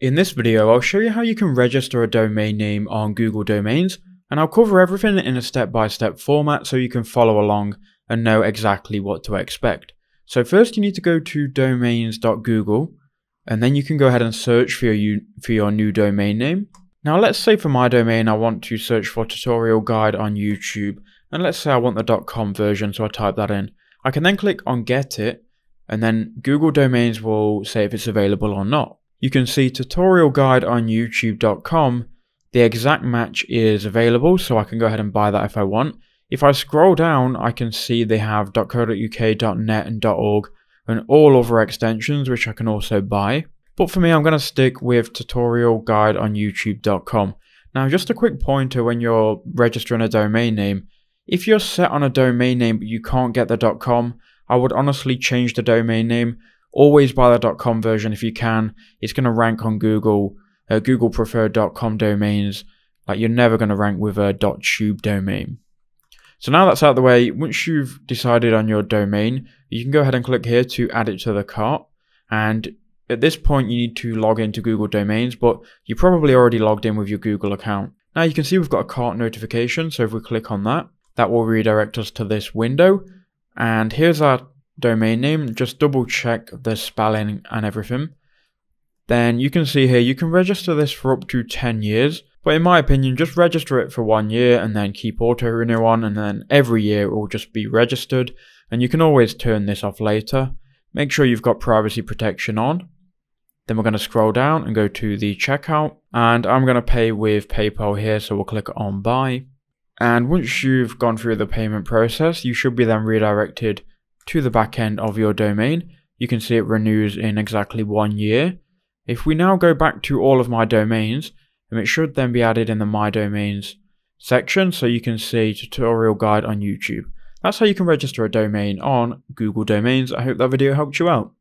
In this video, I'll show you how you can register a domain name on Google Domains, and I'll cover everything in a step-by-step format so you can follow along and know exactly what to expect. So first you need to go to domains.google, and then you can go ahead and search for your new domain name. Now let's say for my domain I want to search for tutorial guide on YouTube, and let's say I want the .com version, so I type that in. I can then click on get it, and then Google Domains will say if it's available or not. You can see tutorial guide on YouTube.com. The exact match is available, so I can go ahead and buy that if I want. If I scroll down, I can see they have .co.uk, .net and .org and all other extensions, which I can also buy. But for me, I'm going to stick with tutorial guide on YouTube.com. Now, just a quick pointer when you're registering a domain name. If you're set on a domain name but you can't get the .com, I would honestly change the domain name. Always buy the .com version if you can. It's going to rank on Google. Google preferred .com domains. Like, you're never going to rank with a .tube domain. So now that's out of the way, once you've decided on your domain, you can go ahead and click here to add it to the cart. And at this point, you need to log into Google Domains, but you're probably already logged in with your Google account. Now you can see we've got a cart notification. So if we click on that, that will redirect us to this window. And here's our domain name. Just double check the spelling and everything. Then you can see here you can register this for up to 10 years, but in my opinion just register it for 1 year and then keep auto renew on, and then every year it will just be registered, and you can always turn this off later. Make sure you've got privacy protection on. Then we're going to scroll down and go to the checkout, and I'm going to pay with PayPal here, so we'll click on buy. And once you've gone through the payment process, you should be then redirected to the back end of your domain. You can see it renews in exactly 1 year. If we now go back to all of my domains, and it should then be added in the My Domains section, so you can see tutorial guide on YouTube. That's how you can register a domain on Google Domains. I hope that video helped you out.